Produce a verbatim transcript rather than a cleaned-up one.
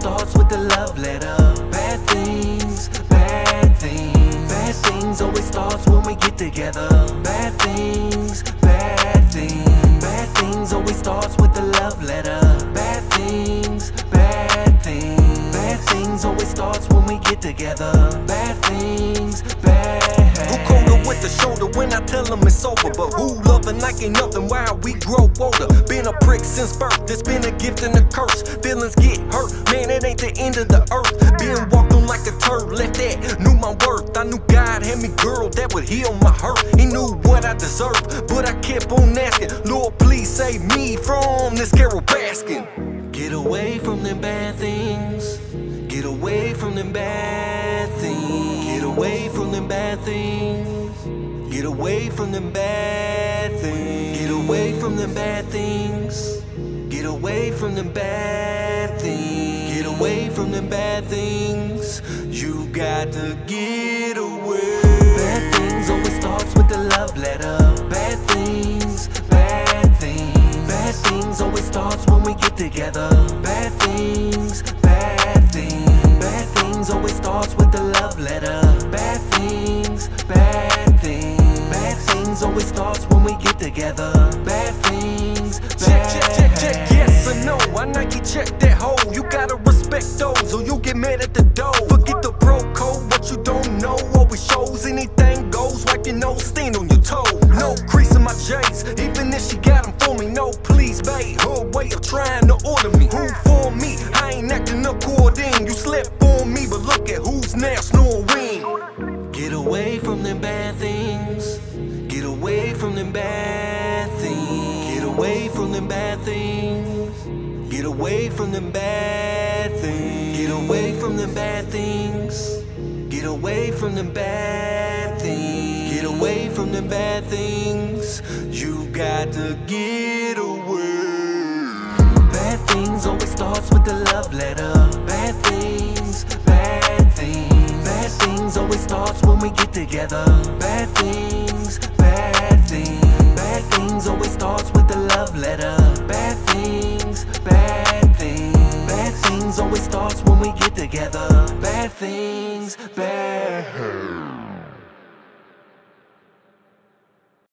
starts with a love letter. Bad things, bad things, bad things always starts when we get together. Bad things, bad things, bad things always starts with a love letter. Bad things, bad things, bad things always starts when we get together. Bad things, bad. Who colder with the shoulder when I tell them it's over? But who loving like ain't nothing while we grow older? Been a prick since birth, it's been a gift and a curse. Feelings get hurt, man, it ain't the end of the earth. Being walked on like a turd, left that, knew my worth. I knew God had me, girl, that would heal my hurt. He knew what I deserved, but I kept on asking, Lord, please save me from this Carol Baskin. Get away from them bad things, get away from them bad things, get away from them bad things, get away from them bad things, get away from them bad things, get away from them bad things, get away from them bad things. You got to get away. Bad things always starts with a love letter. Bad things, bad things, bad things always starts when we get together. Bad things, bad things, bad things always starts with a love letter. Bad things, bad things, bad things always starts when we get together. Bad things, bad. Check, check, check, check, yes or no. I Nike check that hole. You gotta respect those or you get mad at the door. Forget the bro code, what you don't know always shows. Anything goes, wipe your nose, stand on your toe. No crease in my J's, even if she got them for me. No please, babe, her way of trying to order me. Who for me? I ain't acting according. You slept on me, but look at who's now snoring. Get away from them bad things, get away from them bad things, get away from them bad things, get away from them bad things, get away from them bad things, get away from them bad things, get away from them bad things. You got to get away. Bad things always starts with a love letter. Bad things, bad things, bad things always starts when we get together. Bad things, bad things, bad things always starts with a love letter. Bad things, bad things, bad things always starts when we get together. Bad things, bad.